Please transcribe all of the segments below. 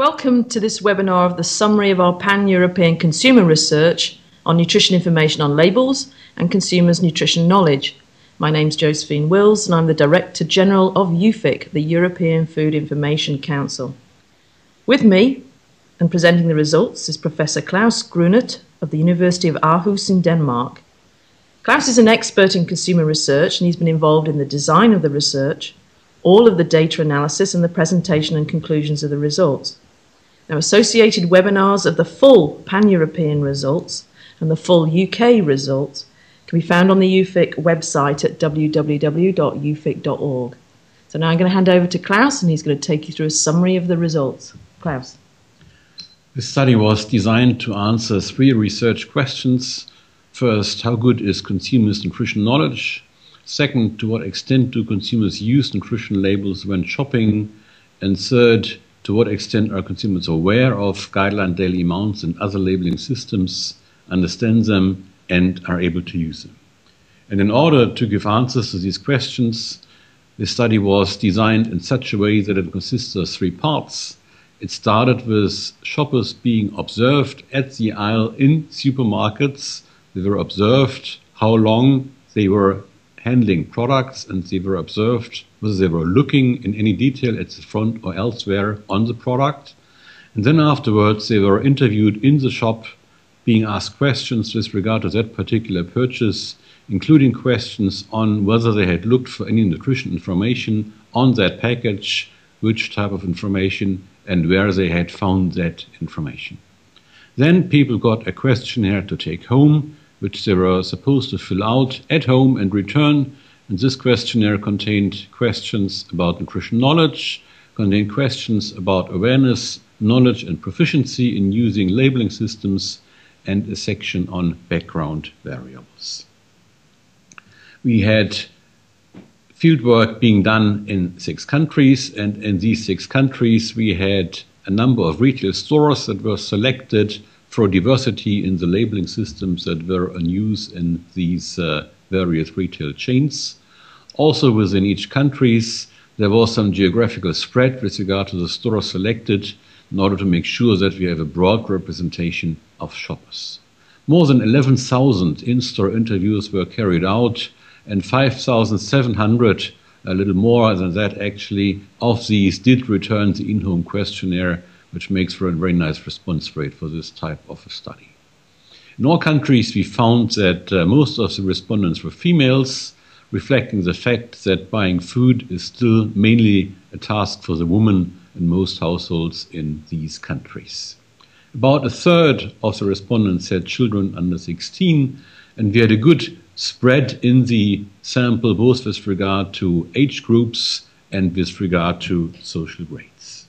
Welcome to this webinar of the summary of our pan-European consumer research on nutrition information on labels and consumers' nutrition knowledge. My name's Josephine Wills and I'm the Director General of EUFIC, the European Food Information Council. With me and presenting the results is Professor Klaus Grunert of the University of Aarhus in Denmark. Klaus is an expert in consumer research and he's been involved in the design of the research, all of the data analysis and the presentation and conclusions of the results. Now, associated webinars of the full pan-European results and the full UK results can be found on the EUFIC website at www.eufic.org. So now I'm going to hand over to Klaus and he's going to take you through a summary of the results. Klaus. This study was designed to answer three research questions. First, how good is consumers' nutrition knowledge? Second, to what extent do consumers use nutrition labels when shopping? And third, to what extent are consumers aware of guideline daily amounts and other labeling systems, understand them, and are able to use them? And in order to give answers to these questions, this study was designed in such a way that it consists of three parts. It started with shoppers being observed at the aisle in supermarkets. They were observed how long they were handling products, and they were observed whether they were looking in any detail at the front or elsewhere on the product. And then afterwards, they were interviewed in the shop, being asked questions with regard to that particular purchase, including questions on whether they had looked for any nutrition information on that package, which type of information, and where they had found that information. Then people got a questionnaire to take home, which they were supposed to fill out at home and return. And this questionnaire contained questions about nutrition knowledge, contained questions about awareness, knowledge and proficiency in using labeling systems, and a section on background variables. We had fieldwork being done in 6 countries, and in these 6 countries we had a number of retail stores that were selected for diversity in the labeling systems that were in use in these various retail chains. Also within each country, there was some geographical spread with regard to the stores selected in order to make sure that we have a broad representation of shoppers. More than 11,000 in-store interviews were carried out, and 5,700, a little more than that actually, of these did return the in-home questionnaire, which makes for a very nice response rate for this type of a study. In all countries, we found that most of the respondents were females, reflecting the fact that buying food is still mainly a task for the woman in most households in these countries. About a third of the respondents had children under 16, and we had a good spread in the sample, both with regard to age groups and with regard to social grades.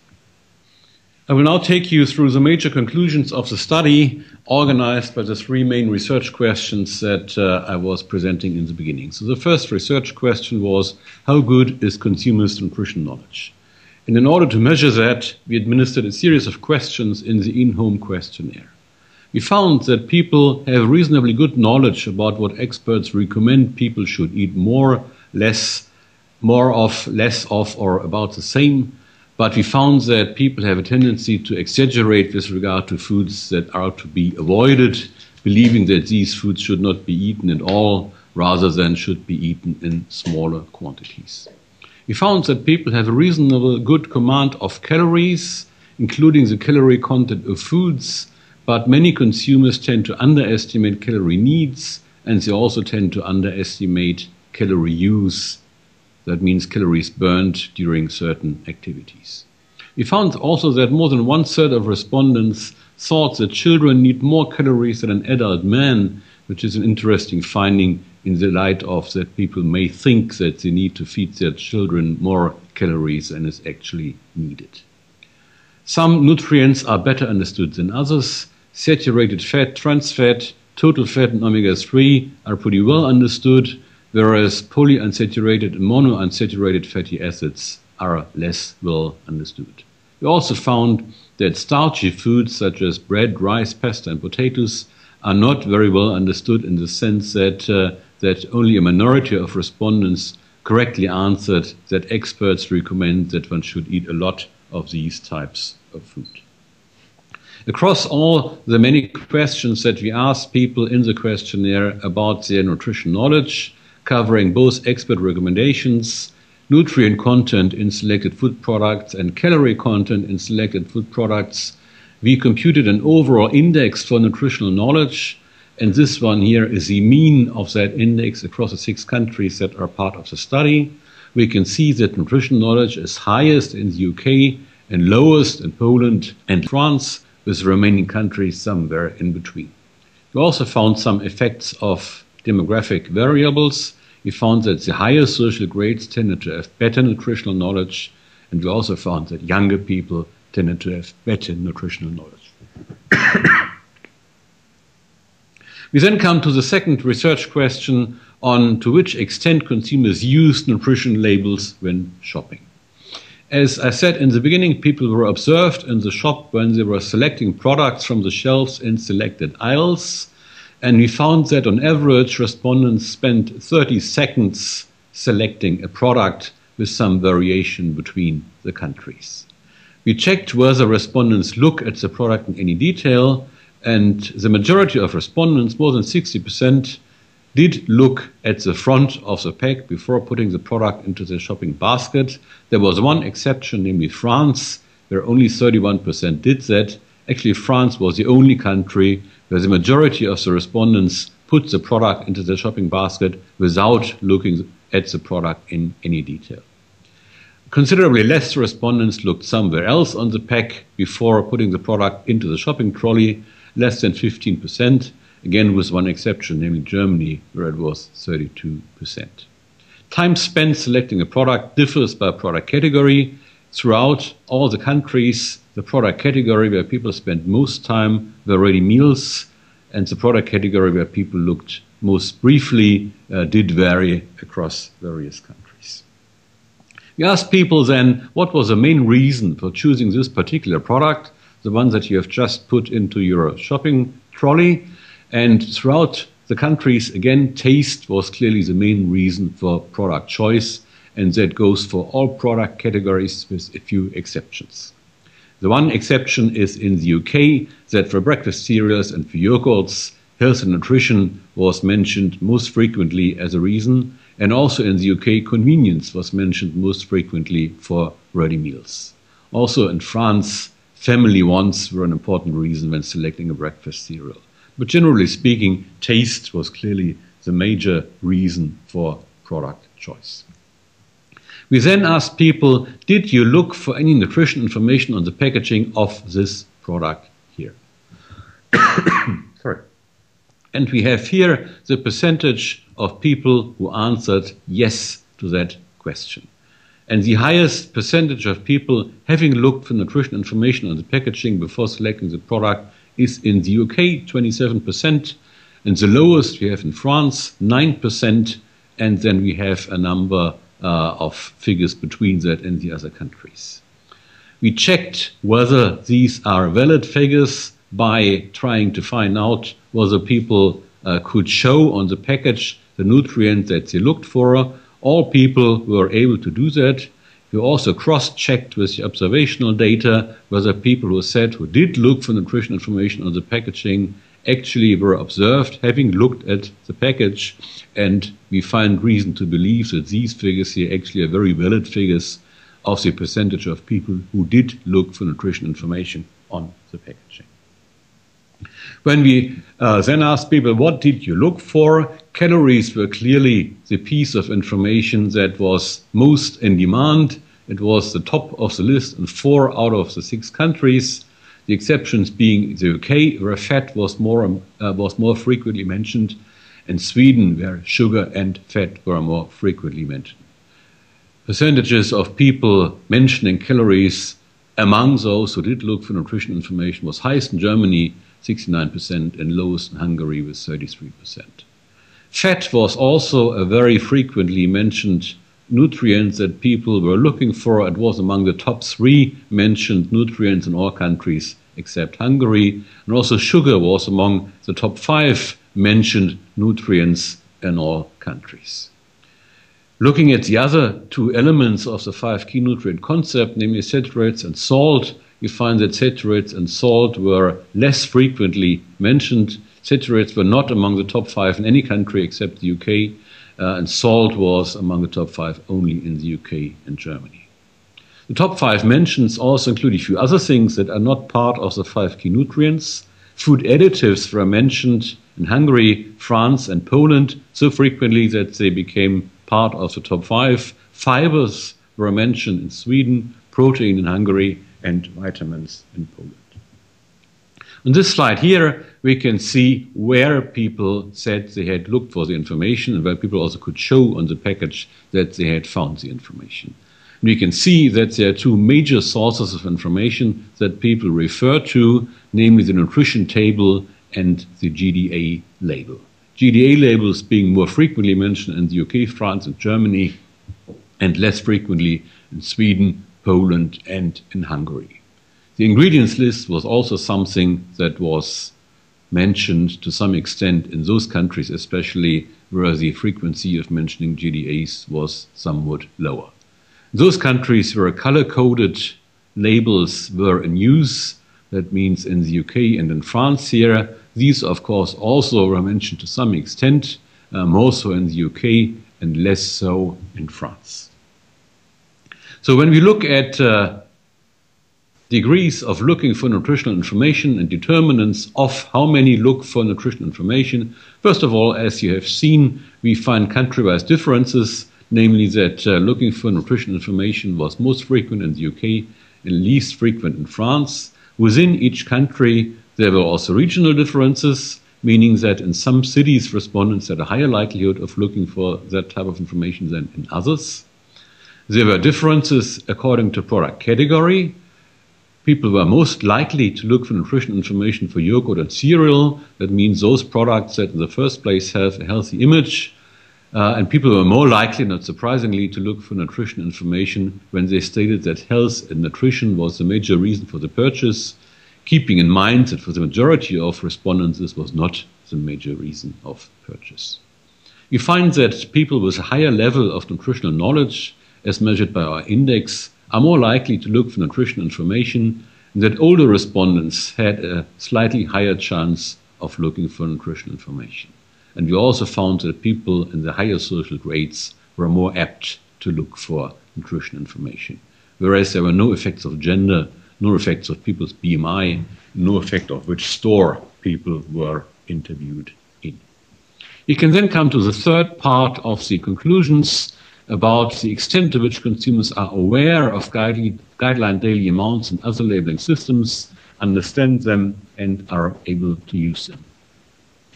I will now take you through the major conclusions of the study, organized by the three main research questions that I was presenting in the beginning. So the first research question was, how good is consumers' nutrition knowledge? And in order to measure that, we administered a series of questions in the in-home questionnaire. We found that people have reasonably good knowledge about what experts recommend people should eat more, less, more of, less of, or about the same. But we found that people have a tendency to exaggerate with regard to foods that are to be avoided, believing that these foods should not be eaten at all, rather than should be eaten in smaller quantities. We found that people have a reasonable good command of calories, including the calorie content of foods, but many consumers tend to underestimate calorie needs, and they also tend to underestimate calorie use. That means calories burned during certain activities. We found also that more than one-third of respondents thought that children need more calories than an adult man, which is an interesting finding in the light of that people may think that they need to feed their children more calories than is actually needed. Some nutrients are better understood than others. Saturated fat, trans fat, total fat, and omega-3 are pretty well understood, whereas polyunsaturated and monounsaturated fatty acids are less well understood. We also found that starchy foods such as bread, rice, pasta, and potatoes are not very well understood, in the sense that, only a minority of respondents correctly answered that experts recommend that one should eat a lot of these types of food. Across all the many questions that we asked people in the questionnaire about their nutrition knowledge, covering both expert recommendations, nutrient content in selected food products, and calorie content in selected food products, we computed an overall index for nutritional knowledge, and this one here is the mean of that index across the 6 countries that are part of the study. We can see that nutritional knowledge is highest in the UK and lowest in Poland and France, with the remaining countries somewhere in between. We also found some effects of demographic variables. We found that the higher social grades tended to have better nutritional knowledge, and we also found that younger people tended to have better nutritional knowledge. We then come to the second research question on to which extent consumers use nutrition labels when shopping. As I said in the beginning, people were observed in the shop when they were selecting products from the shelves in selected aisles, and we found that on average respondents spent 30 seconds selecting a product with some variation between the countries. We checked whether respondents look at the product in any detail, and the majority of respondents, more than 60%, did look at the front of the pack before putting the product into the shopping basket. There was one exception, namely France, where only 31% did that. Actually, France was the only country where the majority of the respondents put the product into the shopping basket without looking at the product in any detail. Considerably less respondents looked somewhere else on the pack before putting the product into the shopping trolley, less than 15%. Again, with one exception, namely Germany, where it was 32%. Time spent selecting a product differs by product category. Throughout all the countries, the product category where people spent most time were ready meals, and the product category where people looked most briefly did vary across various countries. We asked people then, what was the main reason for choosing this particular product, the one that you have just put into your shopping trolley? And throughout the countries, again, taste was clearly the main reason for product choice, and that goes for all product categories with a few exceptions. The one exception is in the UK, that for breakfast cereals and for yogurts, health and nutrition was mentioned most frequently as a reason, and also in the UK, convenience was mentioned most frequently for ready meals. Also in France, family wants were an important reason when selecting a breakfast cereal. But generally speaking, taste was clearly the major reason for product choice. We then asked people, did you look for any nutrition information on the packaging of this product here? Sorry. And we have here the percentage of people who answered yes to that question. And the highest percentage of people having looked for nutrition information on the packaging before selecting the product is in the UK, 27%, and the lowest we have in France, 9%, and then we have a number of figures between that and the other countries. We checked whether these are valid figures by trying to find out whether people could show on the package the nutrient that they looked for. All people were able to do that. We also cross-checked with the observational data whether people who did look for nutrition information on the packaging actually were observed having looked at the package, and we find reason to believe that these figures here actually are very valid figures of the percentage of people who did look for nutrition information on the packaging. When we then asked people, what did you look for? Calories were clearly the piece of information that was most in demand. It was the top of the list in 4 out of the 6 countries, the exceptions being the UK, where fat was more frequently mentioned, and Sweden, where sugar and fat were more frequently mentioned. Percentages of people mentioning calories among those who did look for nutrition information was highest in Germany, 69%, and lowest in Hungary with 33%. Fat was also a very frequently mentioned nutrient that people were looking for. It was among the top 3 mentioned nutrients in all countries except Hungary. And also sugar was among the top 5 mentioned nutrients in all countries. Looking at the other two elements of the five key nutrient concept, namely saturates and salt, you find that saturates and salt were less frequently mentioned. Saturates were not among the top five in any country except the UK, and salt was among the top five only in the UK and Germany. The top five mentions also include a few other things that are not part of the five key nutrients. Food additives were mentioned in Hungary, France, and Poland so frequently that they became part of the top five. Fibers were mentioned in Sweden, protein in Hungary, and vitamins in Poland. On this slide here, we can see where people said they had looked for the information and where people also could show on the package that they had found the information. And we can see that there are two major sources of information that people refer to, namely the nutrition table and the GDA label. GDA labels being more frequently mentioned in the UK, France, and Germany, and less frequently in Sweden, Poland, and in Hungary. The ingredients list was also something that was mentioned to some extent in those countries, especially where the frequency of mentioning GDAs was somewhat lower. In those countries where color-coded labels were in use, that means in the UK and in France here, these of course also were mentioned to some extent, more so in the UK and less so in France. So when we look at degrees of looking for nutritional information and determinants of how many look for nutritional information. First of all, as you have seen, we find country-wise differences, namely that looking for nutritional information was most frequent in the UK and least frequent in France. Within each country, there were also regional differences, meaning that in some cities, respondents had a higher likelihood of looking for that type of information than in others. There were differences according to product category. People were most likely to look for nutritional information for yogurt and cereal. That means those products that in the first place have a healthy image. And people were more likely, not surprisingly, to look for nutritional information when they stated that health and nutrition was the major reason for the purchase, keeping in mind that for the majority of respondents, this was not the major reason of purchase. You find that people with a higher level of nutritional knowledge, as measured by our index, are more likely to look for nutritional information, and that older respondents had a slightly higher chance of looking for nutritional information. And we also found that people in the higher social grades were more apt to look for nutritional information, whereas there were no effects of gender, no effects of people's BMI, no effect of which store people were interviewed in. You can then come to the third part of the conclusions, about the extent to which consumers are aware of guideline daily amounts and other labeling systems, understand them, and are able to use them.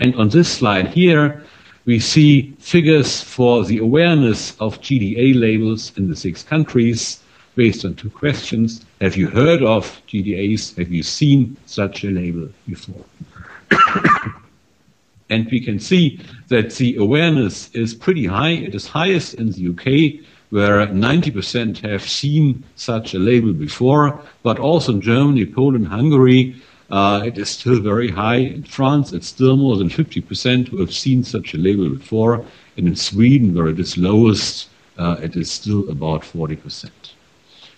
And on this slide here, we see figures for the awareness of GDA labels in the 6 countries based on 2 questions. Have you heard of GDAs? Have you seen such a label before? And we can see that the awareness is pretty high. It is highest in the UK, where 90% have seen such a label before, but also in Germany, Poland, Hungary, it is still very high. In France, it's still more than 50% who have seen such a label before. And in Sweden, where it is lowest, it is still about 40%.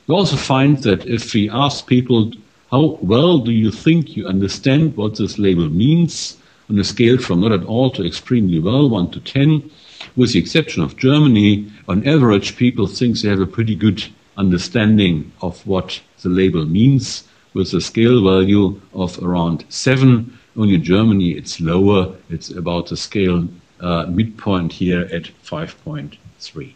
We also find that if we ask people, how well do you think you understand what this label means, on a scale from not at all to extremely well, 1 to 10, with the exception of Germany, on average people think they have a pretty good understanding of what the label means, with a scale value of around 7. Only in Germany it's lower, it's about the scale midpoint here at 5.3.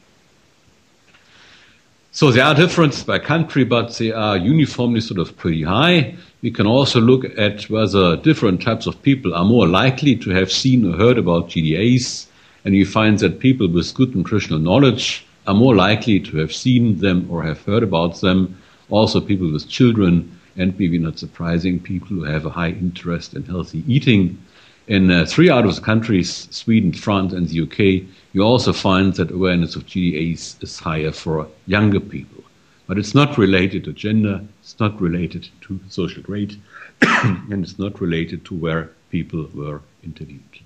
So there are differences by country, but they are uniformly sort of pretty high. We can also look at whether different types of people are more likely to have seen or heard about GDAs, and you find that people with good nutritional knowledge are more likely to have seen them or have heard about them. Also people with children, and maybe not surprising, people who have a high interest in healthy eating. In 3 out of the countries, Sweden, France, and the UK, you also find that awareness of GDAs is higher for younger people. But it's not related to gender, it's not related to social grade, and it's not related to where people were interviewed.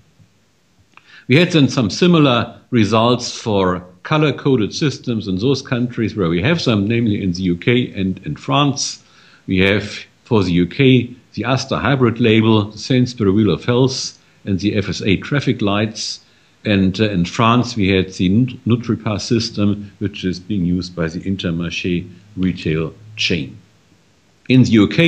We had then some similar results for color-coded systems in those countries where we have some, namely in the UK and in France. We have, for the UK, the Asda Hybrid label, the Sainsbury Wheel of Health, and the FSA traffic lights. And in France, we had the Nutri-Pass system, which is being used by the Intermarché retail chain. In the UK,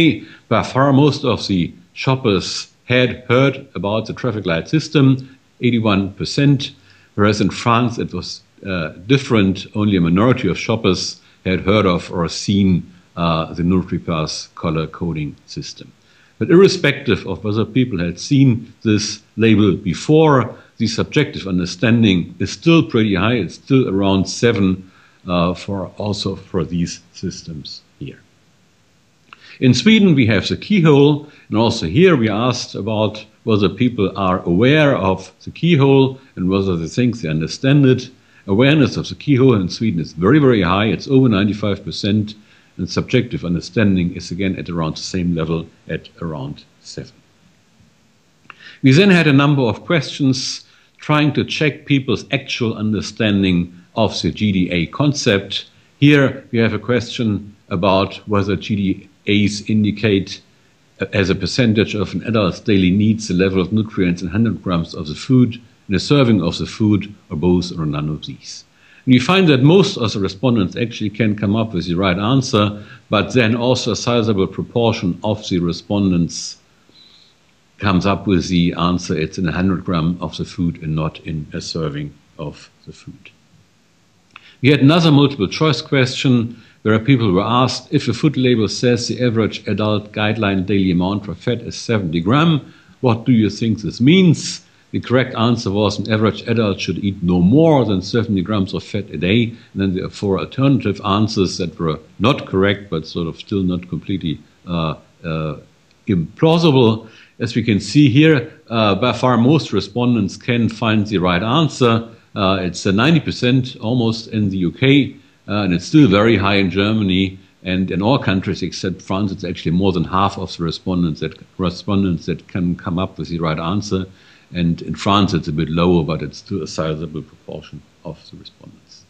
by far most of the shoppers had heard about the traffic light system, 81%, whereas in France it was different. Only a minority of shoppers had heard of or seen the Nutri-Pass color coding system. But irrespective of whether people had seen this label before, the subjective understanding is still pretty high. It's still around 7 for these systems here. In Sweden, we have the keyhole, and also here we asked about whether people are aware of the keyhole and whether they think they understand it. Awareness of the keyhole in Sweden is very, very high. It's over 95%, and subjective understanding is again at around the same level, at around 7. We then had a number of questions trying to check people's actual understanding of the GDA concept. Here we have a question about whether GDAs indicate as a percentage of an adult's daily needs the level of nutrients in 100 grams of the food, in a serving of the food, or both or none of these. And we find that most of the respondents actually can come up with the right answer, but then also a sizable proportion of the respondents comes up with the answer, it's in 100 grams of the food and not in a serving of the food. We had another multiple choice question where people were asked, if a food label says the average adult guideline daily amount for fat is 70 grams, what do you think this means? The correct answer was an average adult should eat no more than 70 grams of fat a day. And then there are 4 alternative answers that were not correct, but sort of still not completely implausible. As we can see here, by far most respondents can find the right answer. It's 90% almost in the UK, and it's still very high in Germany. And in all countries except France, it's actually more than half of the respondents that can come up with the right answer. And in France, it's a bit lower, but it's still a sizable proportion of the respondents.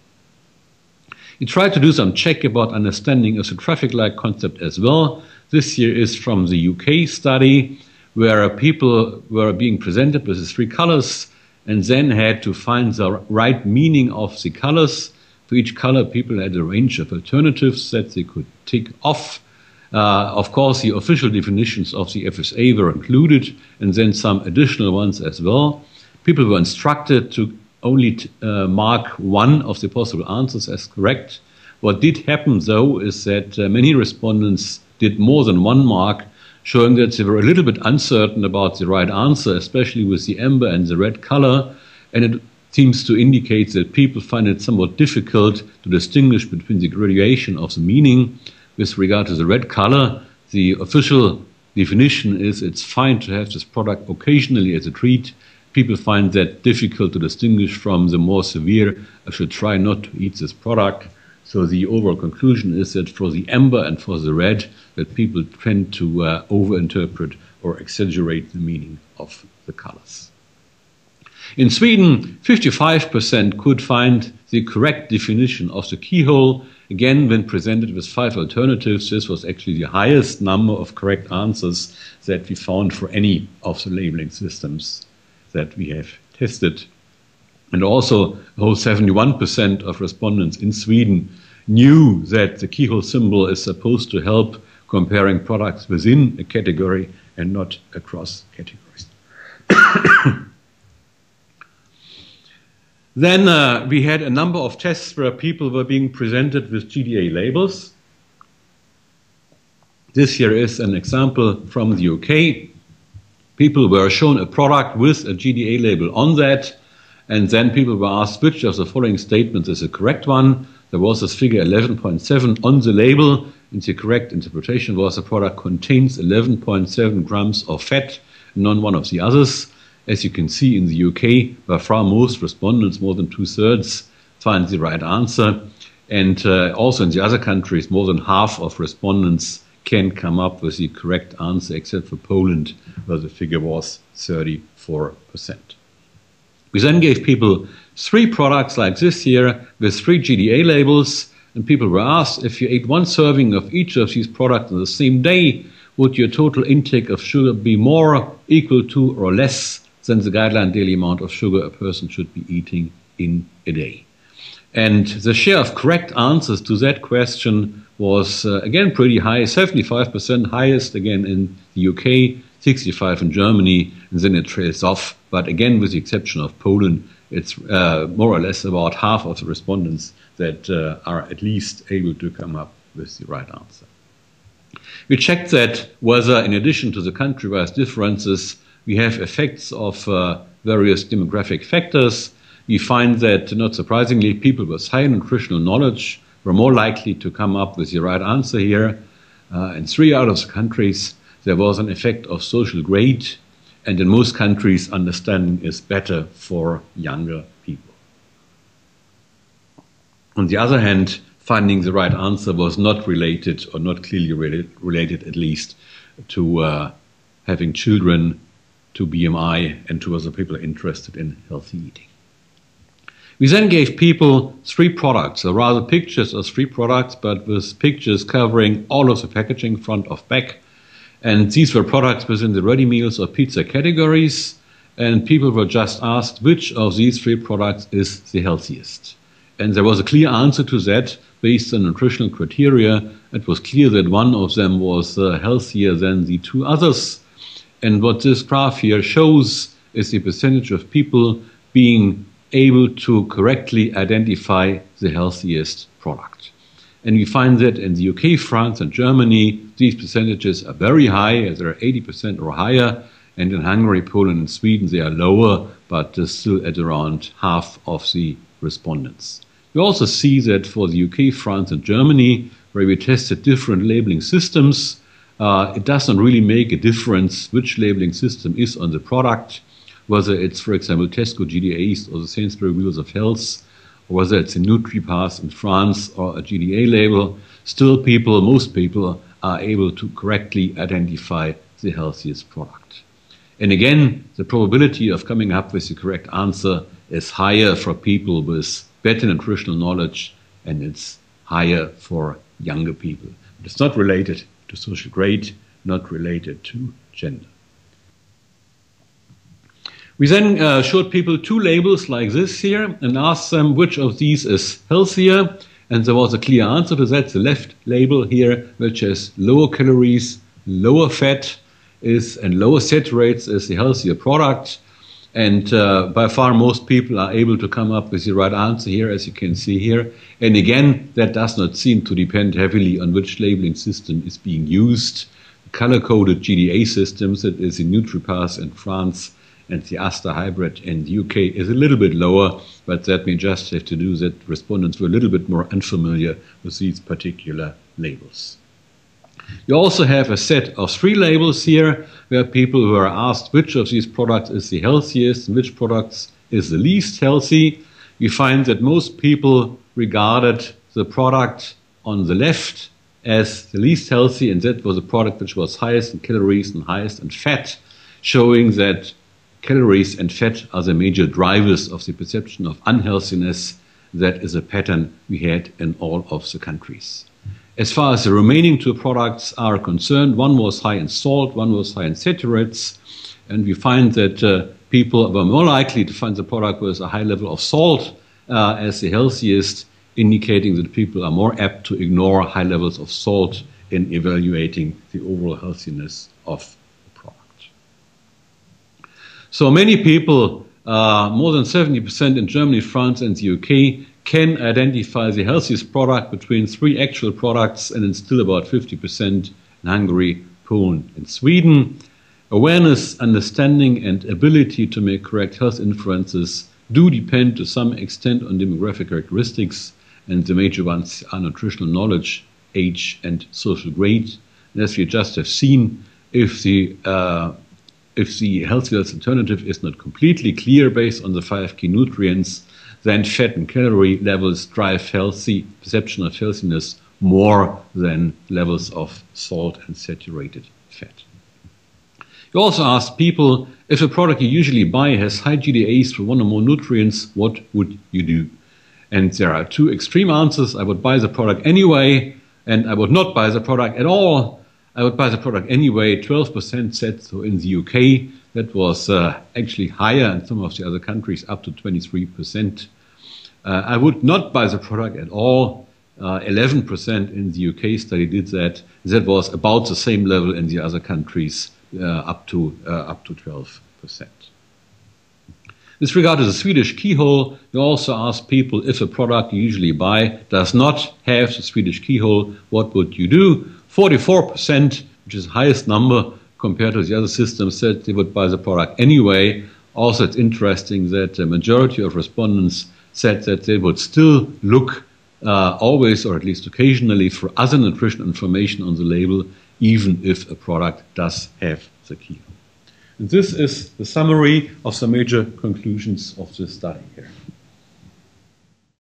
We tried to do some check about understanding of the traffic light concept as well. This year is from the UK study, where people were being presented with the 3 colors and then had to find the right meaning of the colors. For each color, people had a range of alternatives that they could tick off. Of course, the official definitions of the FSA were included, and then some additional ones as well. People were instructed to only mark 1 of the possible answers as correct. What did happen, though, is that many respondents did more than 1 mark, showing that they were a little bit uncertain about the right answer, especially with the amber and the red color. And it seems to indicate that people find it somewhat difficult to distinguish between the gradation of the meaning. With regard to the red color, the official definition is it's fine to have this product occasionally as a treat. People find that difficult to distinguish from the more severe, I should try not to eat this product. So the overall conclusion is that for the amber and for the red, that people tend to overinterpret or exaggerate the meaning of the colors. In Sweden, 55% could find the correct definition of the keyhole. Again, when presented with 5 alternatives, this was actually the highest number of correct answers that we found for any of the labeling systems that we have tested. And also, the whole 71% of respondents in Sweden knew that the keyhole symbol is supposed to help comparing products within a category and not across categories. Then we had a number of tests where people were being presented with GDA labels. This here is an example from the UK. People were shown a product with a GDA label on that. And then people were asked which of the following statements is the correct one. There was this figure 11.7 on the label, and the correct interpretation was the product contains 11.7 grams of fat, not one of the others. As you can see in the UK, by far most respondents, more than 2/3, find the right answer. And also in the other countries, more than half of respondents can come up with the correct answer, except for Poland, where the figure was 34%. We then gave people three products like this year with three GDA labels, and people were asked, if you ate one serving of each of these products on the same day, would your total intake of sugar be more, equal to, or less than the guideline daily amount of sugar a person should be eating in a day? And the share of correct answers to that question was again pretty high, 75%, highest again in the UK, 65% in Germany, and then it trails off. But again, with the exception of Poland, it's more or less about half of the respondents that are at least able to come up with the right answer. We checked that whether, in addition to the country-wise differences, we have effects of various demographic factors. We find that, not surprisingly, people with high nutritional knowledge were more likely to come up with the right answer here. In 3 out of the countries, there was an effect of social grade, and in most countries, understanding is better for younger people. On the other hand, finding the right answer was not related, or not clearly related at least, to having children, to BMI, and to other people interested in healthy eating. We then gave people three products, or rather pictures of three products, but with pictures covering all of the packaging, front of back. And these were products within the ready meals or pizza categories. And people were just asked which of these three products is the healthiest. And there was a clear answer to that based on nutritional criteria. It was clear that one of them was healthier than the two others. And what this graph here shows is the percentage of people being able to correctly identify the healthiest product. And we find that in the UK, France, and Germany, these percentages are very high, as they are 80% or higher, and in Hungary, Poland, and Sweden, they are lower, but still at around half of the respondents. We also see that for the UK, France, and Germany, where we tested different labeling systems, it doesn't really make a difference which labeling system is on the product, whether it's, for example, Tesco GDAs or the Sainsbury Wheels of Health, or whether it's a Nutri-Pass in France or a GDA label. Still people, most people, are able to correctly identify the healthiest product. And again, the probability of coming up with the correct answer is higher for people with better nutritional knowledge, and it's higher for younger people. But it's not related to social grade, not related to gender. We then showed people two labels like this here and asked them which of these is healthier. And there was a clear answer to that. The left label here, which has lower calories, lower fat, and lower saturates, is the healthier product. And by far most people are able to come up with the right answer here, as you can see here. And again, that does not seem to depend heavily on which labeling system is being used. Color-coded GDA systems, that is the Nutri-Pass in France, and the Asda Hybrid in the UK is a little bit lower, but that may just have to do that respondents were a little bit more unfamiliar with these particular labels. You also have a set of three labels here where people were asked which of these products is the healthiest and which products is the least healthy. You find that most people regarded the product on the left as the least healthy, and that was a product which was highest in calories and highest in fat, showing that calories and fat are the major drivers of the perception of unhealthiness. That is a pattern we had in all of the countries. As far as the remaining two products are concerned, one was high in salt, one was high in saturates, and we find that people were more likely to find the product with a high level of salt as the healthiest, indicating that people are more apt to ignore high levels of salt in evaluating the overall healthiness of. So many people, more than 70% in Germany, France, and the UK, can identify the healthiest product between three actual products, and it's still about 50% in Hungary, Poland, and Sweden. Awareness, understanding, and ability to make correct health inferences do depend to some extent on demographic characteristics, and the major ones are nutritional knowledge, age, and social grade. And as we just have seen, if the healthiest alternative is not completely clear based on the 5 key nutrients, then fat and calorie levels drive healthy perception of healthiness more than levels of salt and saturated fat. You also asked people, if a product you usually buy has high GDAs for one or more nutrients, what would you do? And there are two extreme answers. I would buy the product anyway, and I would not buy the product at all. I would buy the product anyway, 12% said so in the UK. That was actually higher in some of the other countries, up to 23%. I would not buy the product at all. 11% in the UK study did that. That was about the same level in the other countries, up to 12%. With regard to the Swedish keyhole, you also ask people, if a product you usually buy does not have the Swedish keyhole, what would you do? 44%, which is the highest number compared to the other systems, said they would buy the product anyway. Also, it's interesting that the majority of respondents said that they would still look always, or at least occasionally, for other nutrition information on the label, even if a product does have the keyhole. And this is the summary of some major conclusions of this study here.